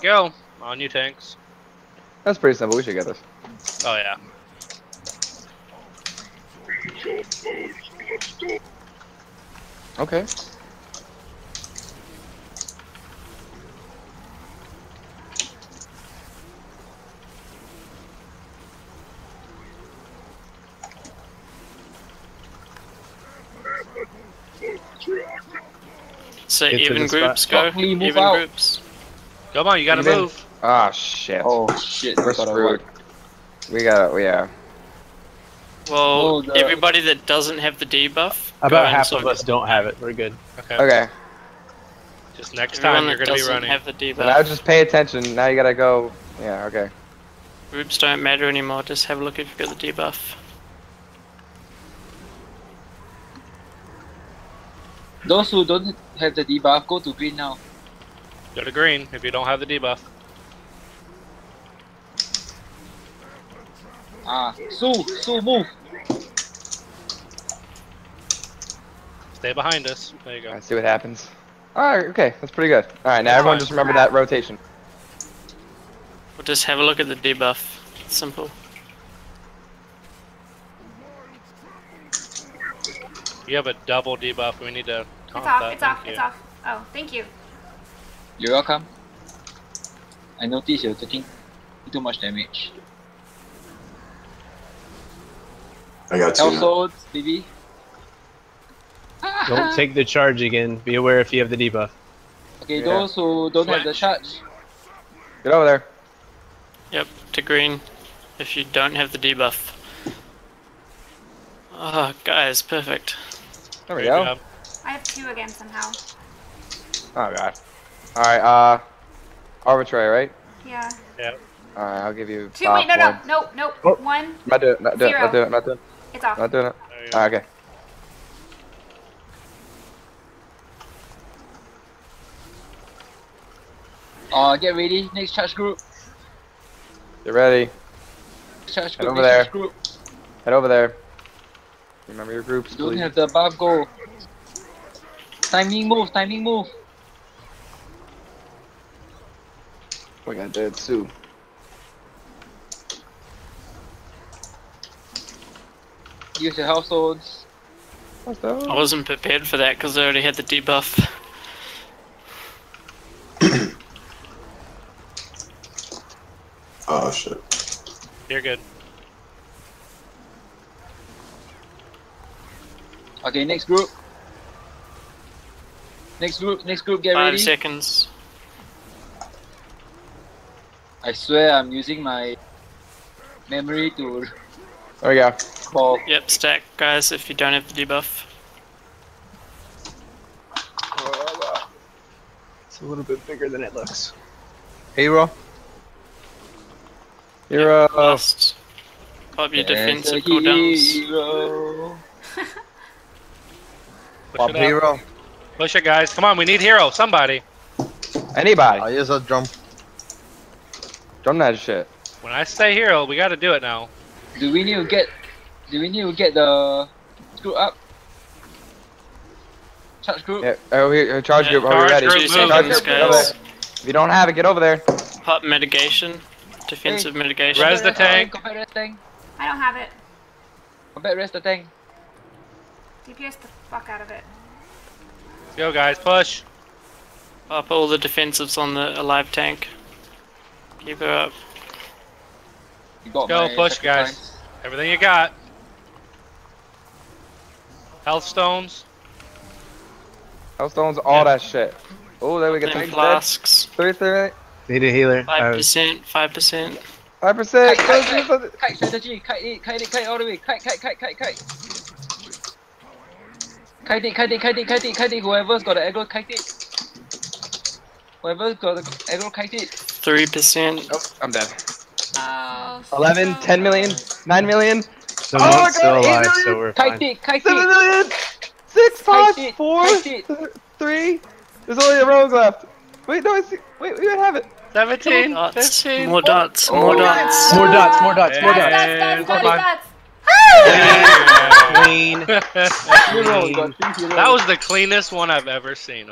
go. On you, tanks. That's pretty simple. We should get this. Oh, yeah. Okay. So get even groups go. Oh, even out. Groups. Come on, you gotta even. Move. Ah, oh, shit. Oh shit. We're screwed. We gotta, yeah. Well, everybody that doesn't have the debuff. About half of us don't have it. We're good. Okay. Okay. Just next time you're gonna be running. Have the debuff. So now just pay attention. Now you gotta go. Yeah. Okay. Groups don't matter anymore. Just have a look if you got the debuff. Those who don't have the debuff, go to green now. Go to green if you don't have the debuff. Ah, Sue, move! Stay behind us. There you go. Let's see what happens. Alright, okay, that's pretty good. Alright, now everyone just remember that rotation. We'll just have a look at the debuff. It's simple. You have a double debuff, we need to comp that. It's off. Oh, thank you. You're welcome. I noticed you're taking too much damage. I got two. Also, BB. Don't take the charge again. Be aware if you have the debuff. Okay, yeah. Those who don't have the charge. Get over there. Yep, to green. If you don't have the debuff. Oh, guys, perfect. There we go. I have two again somehow. Oh god. Alright, Arbitrary, right? Yeah. Yeah. Alright, I'll give you two, wait, no. Oh. One. Not doing it. It's off. Not doing it. Alright, okay. Get ready, next charge group. Get ready. Charge group, Head over there. Remember your groups, please. Don't have the buff, go. Timing move. We got dead too. Use your households. I wasn't prepared for that because I already had the debuff. Oh shit. You're good. Okay, next group, get ready. 5 seconds. I swear I'm using my memory to... There we go. Call. Yep, stack, guys, if you don't have the debuff. It's a little bit bigger than it looks. Hero. Hero. Yep, last. Pop your defensive cooldowns. Push hero. Push it, guys. Come on, we need hero. Somebody. Anybody. I use a drum. Drum that shit. When I say hero, we gotta do it now. Do we need to get the group up? Charge group? Yeah. Oh, here, charge group. Are we ready? Charge group. If you don't have it, get over there. Pop mitigation. Defensive mitigation. Res the tank. Go back, res tank. I don't have it. Go back, res the tank. DPS the fuck out of it. Go guys, push! Up all the defensives on the alive tank. Keep her up. Go, push guys. Time. Everything you got. Health stones. Health stones, all that shit. Oh, there we go. Flasks. 3-3. Need a healer. 5%, 5%. 5%! Kite strategy! Kite all the way! Kite! Kite it, whoever's got the aggro, kite it. 3%. Oh, I'm dead. 11, 10 million, 9 million. So oh my god, 8 million! So we're kite it. 7 million! 6, 5, 4, 3. There's only a rogue left. Wait, no, wait, we don't have it. 17, 15. More dots. Clean. That was the cleanest one I've ever seen.